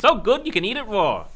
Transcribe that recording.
So good you can eat it raw.